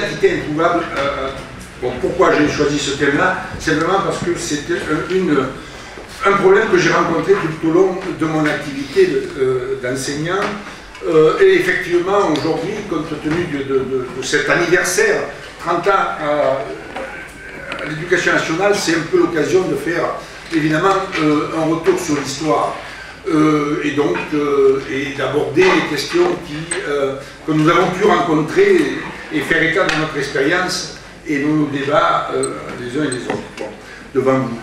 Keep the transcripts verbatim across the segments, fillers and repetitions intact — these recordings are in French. l'identité introuvable. Euh, bon, pourquoi j'ai choisi ce thème-là? Simplement parce que c'était un, une, un problème que j'ai rencontré tout au long de mon activité d'enseignant. De, euh, euh, et effectivement, aujourd'hui, compte tenu de, de, de, de cet anniversaire, trente ans à, à l'éducation nationale, c'est un peu l'occasion de faire évidemment euh, un retour sur l'histoire. Euh, et donc euh, et d'aborder les questions qui, euh, que nous avons pu rencontrer et, et faire état de notre expérience et de nos débats euh, les uns et les autres. Bon, devant vous,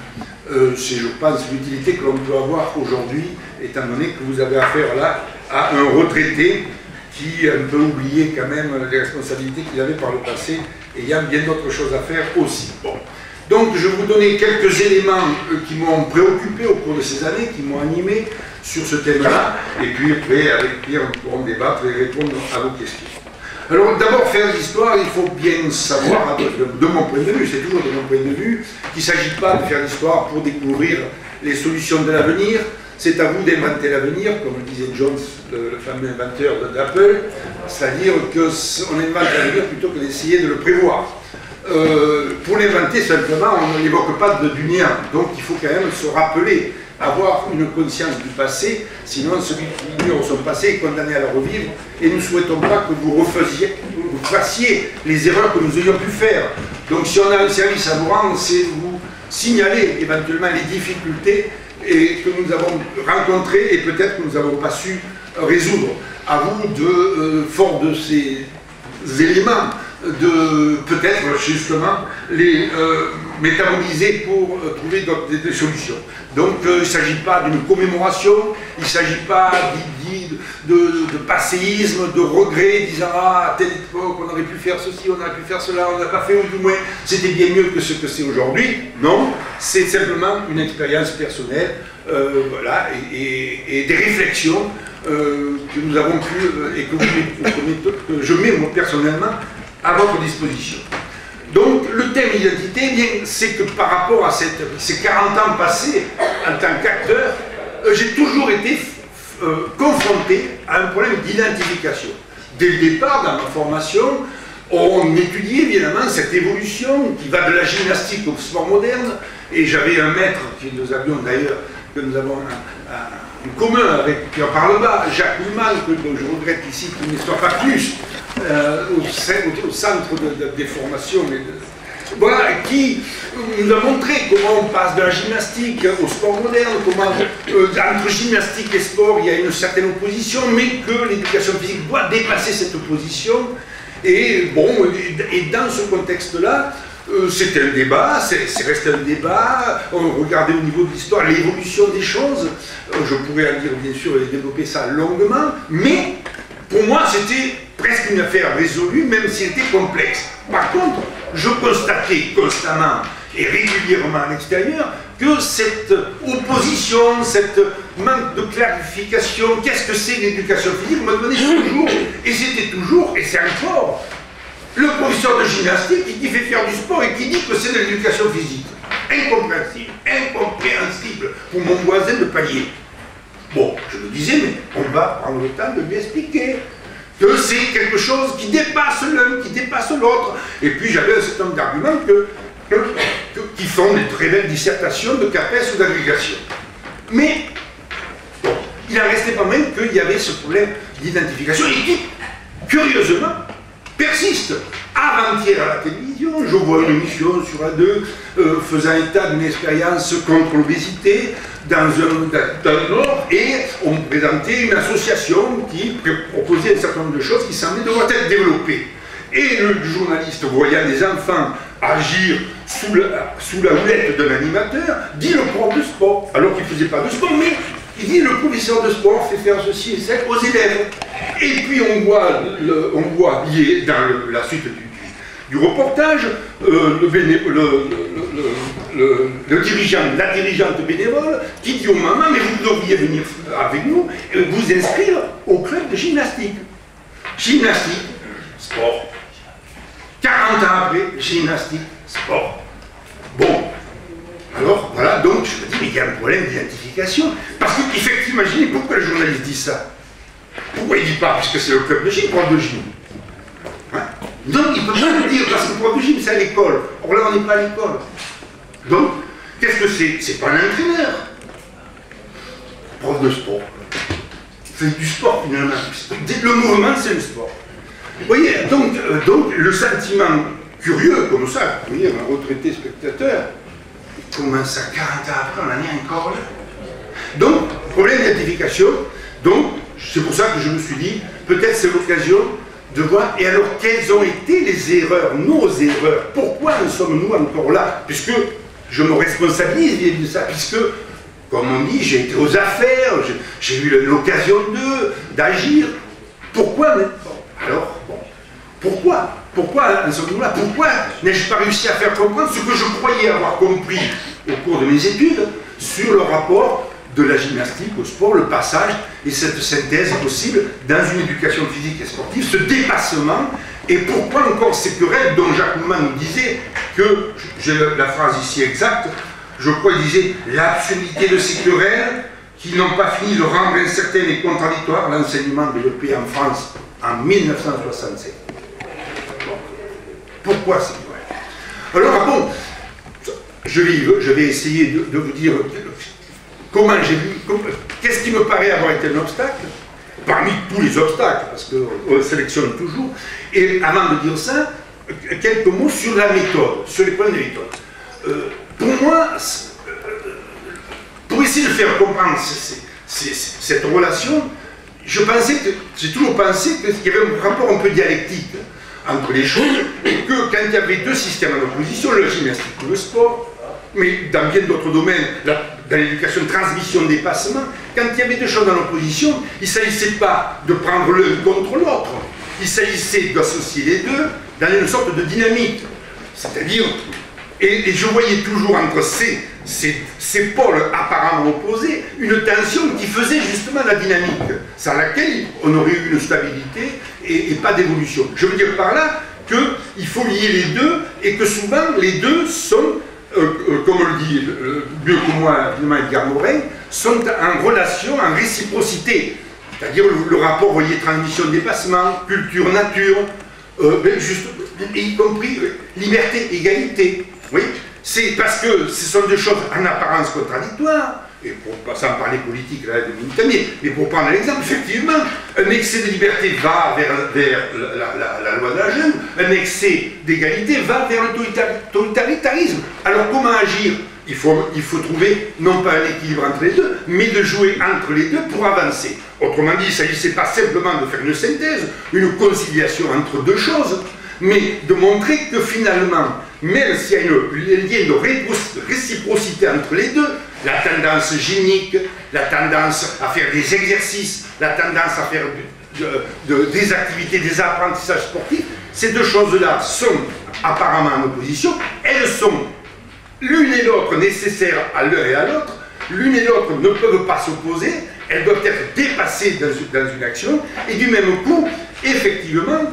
euh, c'est je pense l'utilité que l'on peut avoir aujourd'hui, étant donné que vous avez affaire là à un retraité qui a un peu oublié quand même les responsabilités qu'il avait par le passé, et il y a bien d'autres choses à faire aussi. Bon. Donc je vais vous donner quelques éléments qui m'ont préoccupé au cours de ces années, qui m'ont animé sur ce thème-là, et puis après, avec Pierre, nous pourrons débattre et répondre à vos questions. Alors d'abord, faire l'histoire, il faut bien savoir, de mon point de vue, c'est toujours de mon point de vue, qu'il ne s'agit pas de faire l'histoire pour découvrir les solutions de l'avenir. C'est à vous d'inventer l'avenir, comme le disait Jobs, le fameux inventeur d'Apple, c'est-à-dire qu'on invente l'avenir plutôt que d'essayer de le prévoir. Euh, pour l'inventer simplement, on n'évoque pas de, du néant, donc il faut quand même se rappeler, avoir une conscience du passé, sinon celui qui ignore son passé est condamné à le revivre, et nous ne souhaitons pas que vous refaisiez, vous fassiez les erreurs que nous ayons pu faire. Donc si on a un service à vous rendre, c'est vous signaler éventuellement les difficultés et que nous avons rencontrées et peut-être que nous n'avons pas su résoudre. À vous de, euh, fort de ces éléments, de peut-être justement les euh, métaboliser pour euh, trouver des, des solutions. Donc euh, il ne s'agit pas d'une commémoration, il ne s'agit pas de, de, de passéisme, de regret, disant ah, à telle époque on aurait pu faire ceci, on aurait pu faire cela, on n'a pas fait, ou du moins c'était bien mieux que ce que c'est aujourd'hui. Non, c'est simplement une expérience personnelle, euh, voilà, et, et, et des réflexions euh, que nous avons pu euh, et que, vous, que je mets moi personnellement à votre disposition. Donc le thème identité, eh bien, c'est que par rapport à cette, ces quarante ans passés en tant qu'acteur, euh, j'ai toujours été euh, confronté à un problème d'identification. Dès le départ, dans ma formation, on étudiait évidemment cette évolution qui va de la gymnastique au sport moderne, et j'avais un maître que nous avions d'ailleurs, que nous avons un, un, en commun avec Pierre Parlebas, Jacques Ulmann, que je regrette ici qu'il ne soit pas plus euh, au, au centre de, de, des formations, mais de, voilà, qui nous a montré comment on passe de la gymnastique au sport moderne, comment euh, entre gymnastique et sport il y a une certaine opposition, mais que l'éducation physique doit dépasser cette opposition. Et bon, et dans ce contexte-là, euh, c'était un débat, c'est resté un débat, on regardait au niveau de l'histoire l'évolution des choses, euh, je pourrais en dire bien sûr et développer ça longuement, mais pour moi c'était presque une affaire résolue, même si elle était complexe. Par contre, je constatais constamment et régulièrement à l'extérieur que cette opposition, cette manque de clarification, qu'est-ce que c'est l'éducation physique, on me demandait toujours, et c'était toujours, et c'est encore, le professeur de gymnastique qui fait faire du sport et qui dit que c'est de l'éducation physique. Incompréhensible, incompréhensible pour mon voisin de palier. Bon, je me disais, mais on va prendre le temps de lui expliquer que c'est quelque chose qui dépasse l'un, qui dépasse l'autre. Et puis j'avais un certain nombre d'arguments que, que, que, qui font des très belles dissertations de CAPES ou d'agrégation. Mais, bon, il n'en restait pas même qu'il y avait ce problème d'identification et qui, curieusement, persiste. Avant-hier à la télévision, je vois une émission sur la deux euh, faisant état d'une expérience contre l'obésité dans le Nord, et on présentait une association qui proposait un certain nombre de choses qui semblaient devoir être développées. Et le journaliste, voyant des enfants agir sous la, sous la houlette d'un animateur, dit le prof de sport, alors qu'il ne faisait pas de sport, mais il dit le professeur de sport fait faire ceci et ça aux élèves. Et puis on voit, le, on voit lié dans le, la suite du, du reportage, euh, le, béné, le, le, le, le, le dirigeant, la dirigeante bénévole qui dit aux mamans, mais vous devriez venir avec nous, et vous inscrire au club de gymnastique. Gymnastique, sport. quarante ans après, gymnastique, sport. Bon. Alors, voilà, donc, je me dis, mais il y a un problème d'identification, parce qu'effectivement, imaginez pourquoi le journaliste dit ça. Pourquoi il ne dit pas, parce que c'est le club de gym, le club de gym. Hein? Donc il ne peut pas le dire, parce que pour un régime, c'est à l'école. Or là, on n'est pas à l'école. Donc, qu'est-ce que c'est? C'est pas un entraîneur. Prof de sport. C'est du sport, finalement. Le mouvement, c'est le sport. Vous voyez, donc, euh, donc le sentiment curieux, comme ça, pour dire un retraité spectateur, il commence à quarante ans après, on en est encore là. Donc, problème d'identification. Donc, c'est pour ça que je me suis dit, peut-être c'est l'occasion de voir, et alors quelles ont été les erreurs, nos erreurs, pourquoi en sommes-nous encore là? Puisque je me responsabilise de ça, puisque, comme on dit, j'ai été aux affaires, j'ai eu l'occasion d'agir. Pourquoi mais, bon, alors, bon, pourquoi Pourquoi en sommes-nous là? Pourquoi n'ai-je pas réussi à faire comprendre ce que je croyais avoir compris au cours de mes études sur le rapport de la gymnastique au sport, le passage et cette synthèse possible dans une éducation physique et sportive, ce dépassement, et pourquoi encore ces querelles dont Jacques Ulmann nous disait que, j'ai la phrase ici exacte, je crois qu'il disait l'absurdité de ces querelles qui n'ont pas fini de rendre incertain et contradictoire l'enseignement développé en France en mille neuf cent soixante-sept. Pourquoi ces querelles? Alors bon, je vais, je vais essayer de, de vous dire comment j'ai vu, qu'est-ce qui me paraît avoir été un obstacle, parmi tous les obstacles, parce qu'on sélectionne toujours, et avant de dire ça, quelques mots sur la méthode, sur les points de méthode. Euh, pour moi, euh, pour essayer de faire comprendre ces, ces, ces, cette relation, je pensais que, j'ai toujours pensé qu'il y avait un rapport un peu dialectique entre les choses, et que quand il y avait deux systèmes en opposition, le gymnastique ou le sport, mais dans bien d'autres domaines, la, dans l'éducation, transmission-dépassement, quand il y avait deux choses dans l'opposition, il ne s'agissait pas de prendre l'un contre l'autre, il s'agissait d'associer les deux dans une sorte de dynamique. C'est-à-dire, et, et je voyais toujours entre ces, ces, ces pôles apparemment opposés, une tension qui faisait justement la dynamique, sans laquelle on aurait eu une stabilité et, et pas d'évolution. Je veux dire par là qu'il faut lier les deux, et que souvent les deux sont... Euh, euh, comme le dit euh, mieux que moi Edgar Morin, sont en relation, en réciprocité. C'est-à-dire le, le rapport, vous voyez, transmission-dépassement, culture-nature, euh, ben y compris euh, liberté-égalité. Oui. C'est parce que ce sont des choses en apparence contradictoires, et pour, sans parler politique, là, de minute, mais pour prendre l'exemple, effectivement, un excès de liberté va vers, vers la, la, la loi de la jungle, un excès d'égalité va vers le totalitarisme. Alors comment agir? il faut, il faut trouver, non pas un équilibre entre les deux, mais de jouer entre les deux pour avancer. Autrement dit, il ne s'agissait pas simplement de faire une synthèse, une conciliation entre deux choses, mais de montrer que finalement, même s'il y a une lien de réciprocité entre les deux, la tendance génique, la tendance à faire des exercices, la tendance à faire de, de, de, des activités, des apprentissages sportifs, ces deux choses-là sont apparemment en opposition, elles sont l'une et l'autre nécessaires à l'un et à l'autre, l'une et l'autre ne peuvent pas s'opposer, elles doivent être dépassées dans, dans une action, et du même coup, effectivement,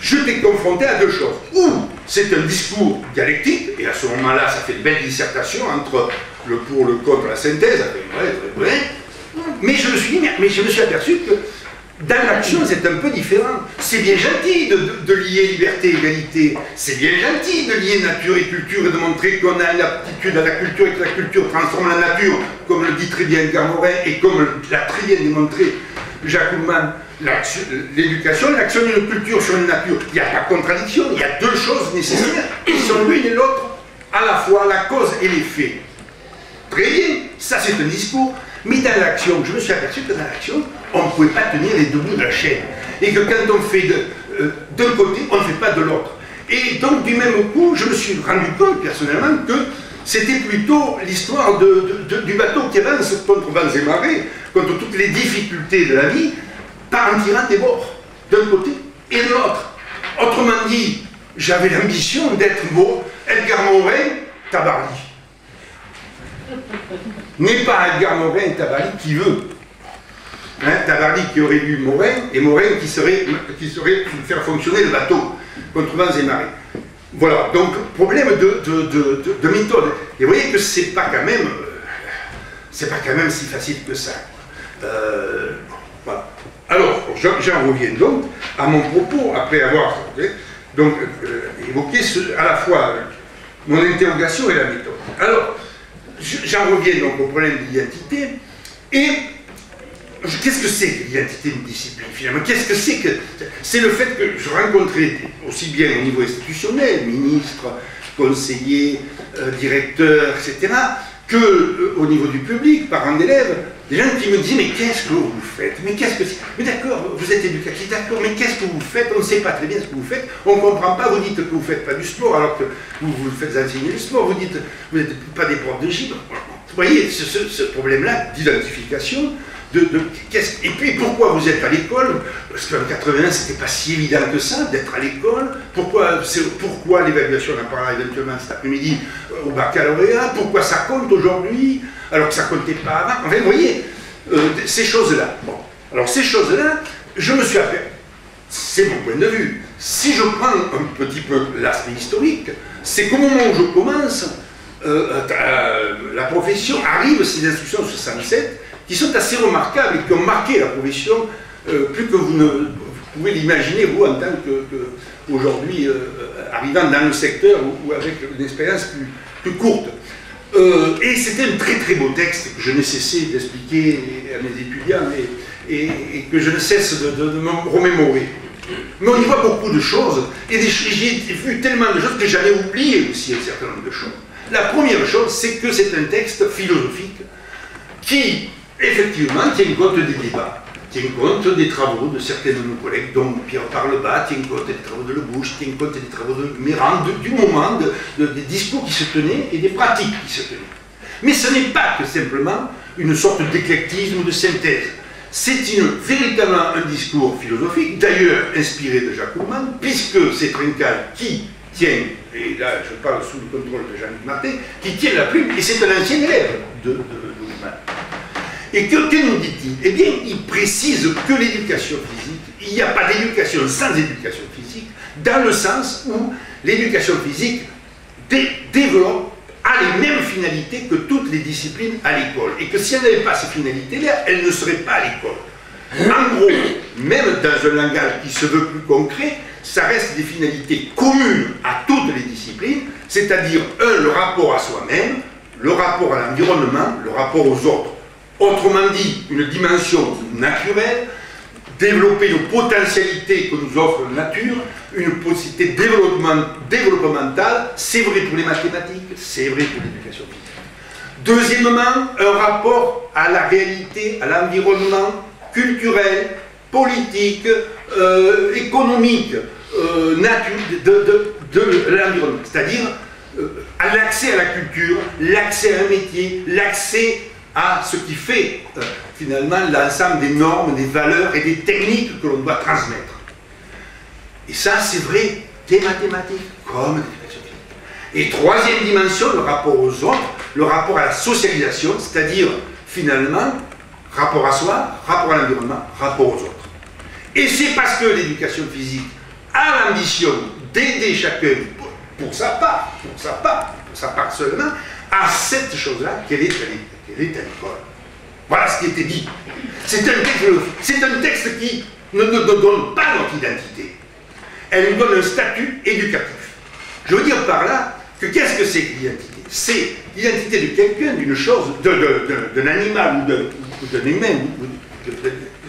j'étais confronté à deux choses. Ou c'est un discours dialectique, et à ce moment-là, ça fait une belle dissertation entre le pour, le contre, la synthèse, vrai, vrai, vrai. Mais je me suis dit, mais je me suis aperçu que dans l'action, c'est un peu différent. C'est bien gentil de, de, de lier liberté et égalité, c'est bien gentil de lier nature et culture et de montrer qu'on a l'aptitude à la culture et que la culture transforme la nature, comme le dit très bien Edgar Morin et comme l'a très bien démontré Jacques Ulmann. L'éducation, l'action d'une culture sur une nature, il n'y a pas de contradiction, il y a deux choses nécessaires qui sont l'une et l'autre, à la fois la cause et l'effet. Très bien, ça c'est un discours, mais dans l'action, je me suis aperçu que dans l'action, on ne pouvait pas tenir les deux bouts de la chaîne, et que quand on fait d'un euh, côté, on ne fait pas de l'autre. Et donc du même coup, je me suis rendu compte personnellement que c'était plutôt l'histoire de, de, de, du bateau qui avance contre vents et marées, contre toutes les difficultés de la vie, par en tirant des bords, d'un côté et de l'autre. Autrement dit, j'avais l'ambition d'être beau. Edgar Morin, Tabarly. N'est pas Edgar Morin et Tabarly qui veut. Hein, Tabarly qui aurait lu Morin, et Morin qui serait, qui serait faire fonctionner le bateau contre vents et marées. Voilà, donc problème de, de, de, de, de méthode. Et vous voyez que c'est pas quand même, c'est pas quand même si facile que ça. Euh, voilà. Alors, j'en reviens donc à mon propos, après avoir donc euh, évoquer ce, à la fois euh, mon interrogation et la méthode. Alors, j'en reviens donc au problème de l'identité, et qu'est-ce que c'est que l'identité d'une discipline, finalement? Qu'est-ce que c'est que... C'est le fait que je rencontrais, aussi bien au niveau institutionnel, ministre, conseiller, euh, directeur, et cetera, que euh, au niveau du public, parents d'élèves, des gens qui me disaient, mais qu'est-ce que vous faites? Mais qu'est-ce que c'est? Mais d'accord, vous êtes éducatif, d'accord, mais qu'est-ce que vous faites? On ne sait pas très bien ce que vous faites, on ne comprend pas, vous dites que vous ne faites pas du sport, alors que vous vous faites enseigner le sport, vous dites que vous n'êtes pas des profs de gym. Vous voyez, ce, ce, ce problème-là d'identification, de, de qu'est-ce, et puis pourquoi vous êtes à l'école? Parce qu'en quatre-vingt-un, ce n'était pas si évident que ça, d'être à l'école. Pourquoi, pourquoi l'évaluation, on en parlera éventuellement cet après-midi au baccalauréat? Pourquoi ça compte aujourd'hui, alors que ça ne comptait pas avant? Enfin, vous voyez, euh, ces choses-là. Bon, alors ces choses-là, je me suis affaire. C'est mon point de vue. Si je prends un petit peu l'aspect historique, c'est qu'au moment où je commence, euh, euh, la profession arrive, ces instructions soixante-sept, qui sont assez remarquables et qui ont marqué la profession euh, plus que vous ne vous pouvez l'imaginer, vous, en tant qu'aujourd'hui, que, euh, arrivant dans le secteur ou, ou avec une expérience plus, plus courte. Euh, et c'était un très très beau texte que je n'ai cessé d'expliquer à mes étudiants et, et, et que je ne cesse de, de, de me remémorer. Mais on y voit beaucoup de choses, et j'ai vu tellement de choses que j'avais oublié aussi un certain nombre de choses. La première chose, c'est que c'est un texte philosophique qui, effectivement, tient compte des débats, tient compte des travaux de certains de nos collègues, dont Pierre Parlebas, tient compte des travaux de Lebouche, tient compte des travaux de Méran, du moment, de, de, des discours qui se tenaient et des pratiques qui se tenaient. Mais ce n'est pas que simplement une sorte d'éclectisme ou de synthèse. C'est véritablement un discours philosophique, d'ailleurs inspiré de Jacques Rouman, puisque c'est Trincal qui tient, et là je parle sous le contrôle de Jean-Luc, qui tient la plume, et c'est un ancien élève de, de, de Rouman. Et que, que nous dit-il? Eh bien, il précise que l'éducation physique, il n'y a pas d'éducation sans éducation physique, dans le sens où l'éducation physique dé développe, a les mêmes finalités que toutes les disciplines à l'école. Et que si elle n'avait pas ces finalités-là, elle ne serait pas à l'école. En gros, même dans un langage qui se veut plus concret, ça reste des finalités communes à toutes les disciplines, c'est-à-dire, un, le rapport à soi-même, le rapport à l'environnement, le rapport aux autres. Autrement dit, une dimension naturelle, développer nos potentialités que nous offre la nature, une possibilité développement, développementale, c'est vrai pour les mathématiques, c'est vrai pour l'éducation physique. Deuxièmement, un rapport à la réalité, à l'environnement culturel, politique, euh, économique, euh, nature, de, de, de l'environnement, c'est-à-dire euh, à l'accès à la culture, l'accès à un métier, l'accès à ce qui fait euh, finalement l'ensemble des normes, des valeurs et des techniques que l'on doit transmettre. Et ça, c'est vrai des mathématiques comme des éducations physiques. Et troisième dimension, le rapport aux autres, le rapport à la socialisation, c'est-à-dire finalement rapport à soi, rapport à l'environnement, rapport aux autres. Et c'est parce que l'éducation physique a l'ambition d'aider chacun pour, pour sa part, pour sa part, pour sa part seulement, à cette chose-là qu'elle est à Elle est à l'école. Voilà ce qui était dit. C'est un texte, un texte qui ne nous donne pas notre identité. Elle nous donne un statut éducatif. Je veux dire par là que qu'est-ce que c'est que l'identité? C'est l'identité de quelqu'un, d'une chose, d'un animal ou d'un humain, ou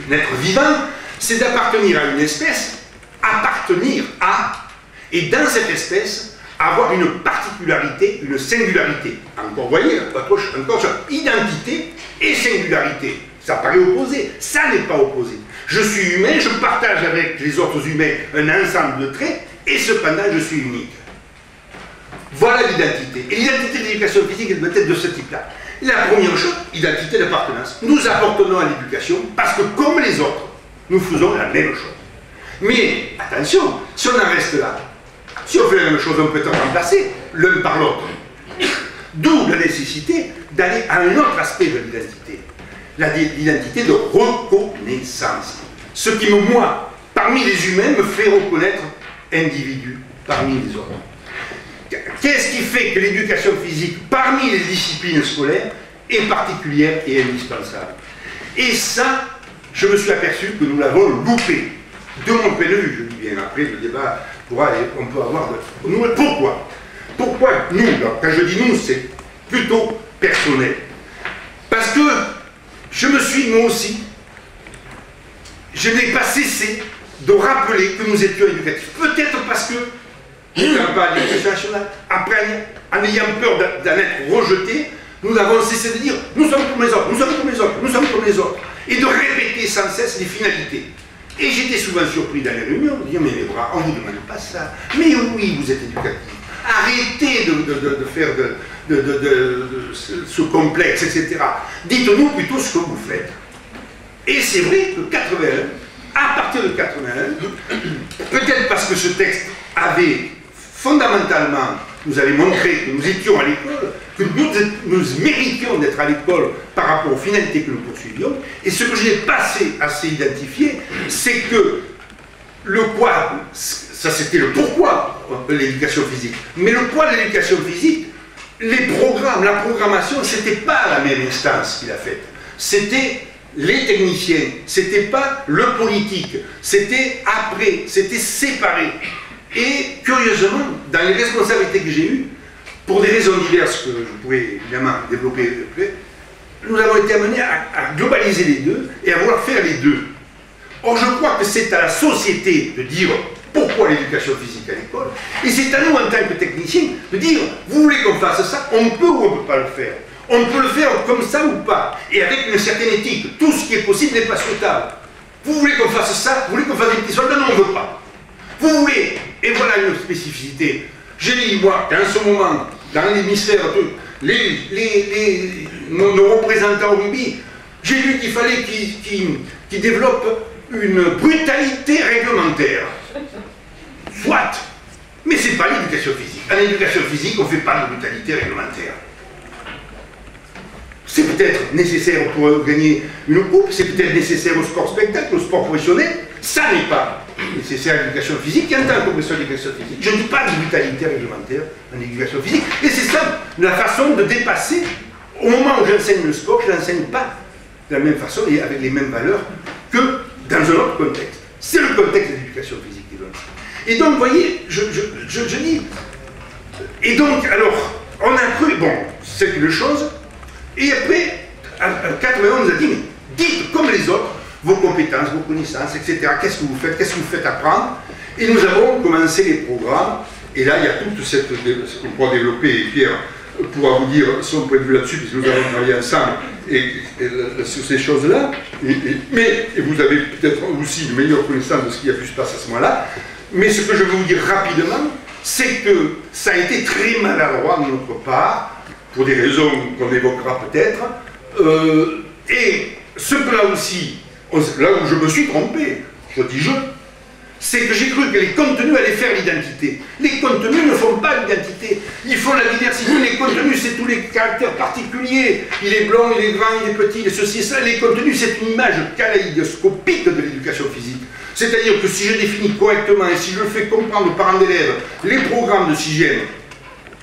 d'un être vivant. C'est d'appartenir à une espèce, appartenir à, et dans cette espèce, avoir une particularité, une singularité. Encore, vous voyez, encore ça, identité et singularité. Ça paraît opposé, ça n'est pas opposé. Je suis humain, je partage avec les autres humains un ensemble de traits, et cependant je suis unique. Voilà l'identité. Et l'identité de l'éducation physique, elle doit être de ce type-là. La première chose, identité d'appartenance. Nous appartenons à l'éducation parce que, comme les autres, nous faisons la même chose. Mais, attention, si on en reste là, si on fait la même chose, on peut être remplacé l'un par l'autre. D'où la nécessité d'aller à un autre aspect de l'identité. L'identité de reconnaissance. Ce qui, moi, parmi les humains, me fait reconnaître individu parmi les autres. Qu'est-ce qui fait que l'éducation physique, parmi les disciplines scolaires, est particulière et indispensable? Et ça, je me suis aperçu que nous l'avons loupé. De mon point de vue, je dis bien après le débat droit et on peut avoir... De... Nous, pourquoi? Pourquoi nous? Quand je dis nous, c'est plutôt personnel. Parce que je me suis, moi aussi, je n'ai pas cessé de rappeler que nous étions éducatifs. Peut-être parce que, pas l'Éducation nationale, après, en ayant peur d'en être rejeté, nous avons cessé de dire « nous sommes comme les autres, nous sommes comme les autres, nous sommes comme les autres » et de répéter sans cesse les finalités. Et j'étais souvent surpris dans les réunions, de dire « mais les bras, on ne vous demande pas ça, mais oui, vous êtes éducatifs, arrêtez de, de, de, de faire de, de, de, de, de ce, ce complexe, et cetera. Dites-nous plutôt ce que vous faites. » Et c'est vrai que quatre-vingt-un, à partir de quatre-vingt-un, peut-être parce que ce texte avait fondamentalement, nous avait montré que nous étions à l'école, que nous, nous méritions d'être à l'école par rapport aux finalités que nous poursuivions, et ce que je n'ai pas assez, assez identifié, c'est que le quoi, ça c'était le pourquoi de l'éducation physique, mais le quoi de l'éducation physique, les programmes, la programmation, c'était pas la même instance qu'il a faite, c'était les techniciens, c'était pas le politique, c'était après, c'était séparé. Et curieusement, dans les responsabilités que j'ai eues, pour des raisons diverses que je pourrais évidemment développer de près, nous avons été amenés à, à globaliser les deux et à vouloir faire les deux. Or, je crois que c'est à la société de dire pourquoi l'éducation physique à l'école, et c'est à nous en tant que techniciens de dire, vous voulez qu'on fasse ça, on peut ou on ne peut pas le faire. On peut le faire comme ça ou pas, et avec une certaine éthique. Tout ce qui est possible n'est pas souhaitable. Vous voulez qu'on fasse ça, vous voulez qu'on fasse des petits soldats, non, on ne veut pas. Vous voulez, et voilà une spécificité. J'ai dit, moi, qu'en ce moment, dans l'hémisphère, les, les, les, nos, nos représentants au rugby, j'ai lu qu'il fallait qu'ils qu'ils, qu'ils développent une brutalité réglementaire. Soit, mais ce n'est pas l'éducation physique. En éducation physique, on ne fait pas de brutalité réglementaire. C'est peut-être nécessaire pour gagner une coupe, c'est peut-être nécessaire au sport spectacle, au sport professionnel, ça n'est pas nécessaire à l'éducation physique, et en tant que professeur d'éducation physique, je ne dis pas de brutalité réglementaire en éducation physique, et c'est ça la façon de dépasser, au moment où j'enseigne le sport, je n'enseigne pas de la même façon et avec les mêmes valeurs que dans un autre contexte. C'est le contexte de l'éducation physique. Et donc, vous voyez, je, je, je, je dis, et donc, alors, on a cru, bon, c'est une chose. Et après, en quatre-vingt-un, on nous a dit, mais dites comme les autres, vos compétences, vos connaissances, et cetera. Qu'est-ce que vous faites? Qu'est-ce que vous faites apprendre? Et nous avons commencé les programmes. Et là, il y a toute cette... On pourra développer, et Pierre pourra vous dire son point de vue là-dessus, puisque nous avons travaillé ensemble et, et, et, sur ces choses-là. Mais et vous avez peut-être aussi une meilleure connaissance de ce qui a pu se passer à ce moment-là. Mais ce que je veux vous dire rapidement, c'est que ça a été très maladroit de notre part, pour des raisons qu'on évoquera peut-être, euh, et ce que là aussi, on, là où je me suis trompé, je dis je, c'est que j'ai cru que les contenus allaient faire l'identité. Les contenus ne font pas l'identité, ils font la diversité. Les contenus, c'est tous les caractères particuliers, il est blond, il est grand, il est petit, il est ceci, ça. Les contenus, c'est une image kaleidoscopique de l'éducation physique. C'est-à-dire que si je définis correctement et si je fais comprendre aux parents d'élèves les programmes de sixième,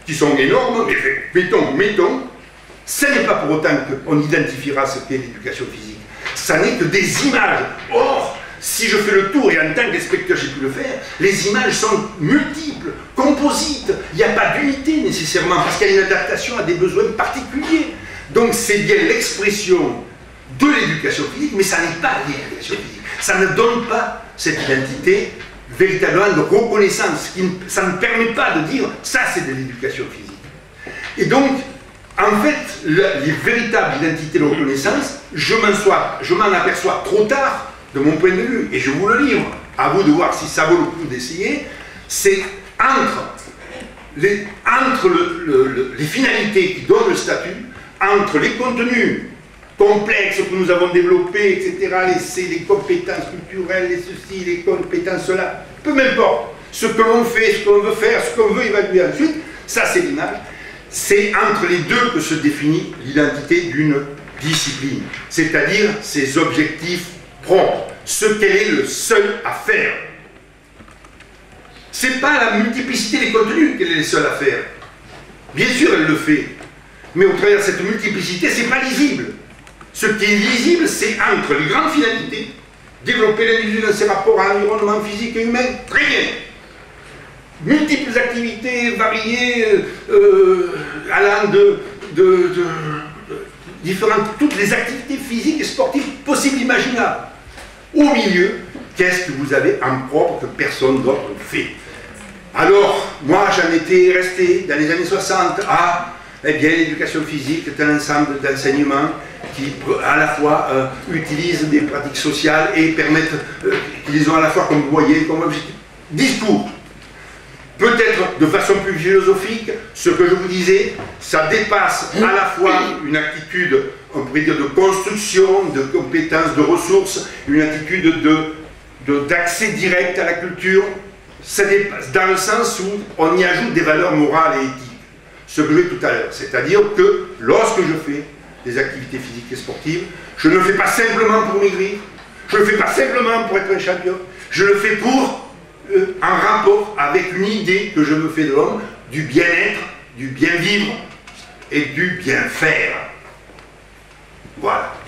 qui sont énormes, mais mettons, mettons, ce n'est pas pour autant qu'on identifiera ce qu'est l'éducation physique. Ça n'est que des images. Or, si je fais le tour, et en tant qu'inspecteur j'ai pu le faire, les images sont multiples, composites. Il n'y a pas d'unité nécessairement, parce qu'il y a une adaptation à des besoins particuliers. Donc c'est bien l'expression de l'éducation physique, mais ça n'est pas l'éducation physique. Ça ne donne pas cette identité véritablement de reconnaissance, ça ne permet pas de dire ça c'est de l'éducation physique. Et donc, en fait, la, les véritables identités de reconnaissance, je m'en aperçois trop tard de mon point de vue, et je vous le livre, à vous de voir si ça vaut le coup d'essayer, c'est entre, les, entre le, le, le, les finalités qui donnent le statut, entre les contenus complexes que nous avons développés, et cetera, les, les compétences culturelles, les ceci, les compétences cela, peu m'importe, ce que l'on fait, ce que l'on veut faire, ce qu'on veut évaluer ensuite, ça c'est l'image, c'est entre les deux que se définit l'identité d'une discipline, c'est-à-dire ses objectifs propres, ce qu'elle est le seul à faire. C'est pas la multiplicité des contenus qu'elle est le seul à faire. Bien sûr elle le fait, mais au travers de cette multiplicité, c'est pas lisible. Ce qui est lisible, c'est entre les grandes finalités, développer l'individu dans ses rapports à l'environnement physique et humain, très bien. multiples activités variées, euh, allant de, de, de, de différentes, toutes les activités physiques et sportives possibles, imaginables. Au milieu, qu'est-ce que vous avez en propre que personne d'autre ne fait? Alors, moi j'en étais resté dans les années soixante à, eh bien, l'éducation physique est un ensemble d'enseignements qui à la fois euh, utilisent des pratiques sociales et permettent, euh, qu'ils ont à la fois comme voyer, comme objectif. Discours. Peut-être de façon plus philosophique, ce que je vous disais, ça dépasse à la fois une attitude, on pourrait dire, de construction, de compétences, de ressources, une attitude d'accès de, de, direct à la culture, ça dépasse, dans le sens où on y ajoute des valeurs morales et éthiques. Ce que je disais tout à l'heure, c'est-à-dire que lorsque je fais des activités physiques et sportives, je ne le fais pas simplement pour maigrir, je ne le fais pas simplement pour être un champion, je le fais pour... Euh, en rapport avec une idée que je me fais de l'homme, du bien-être, du bien-vivre et du bien-faire. Voilà.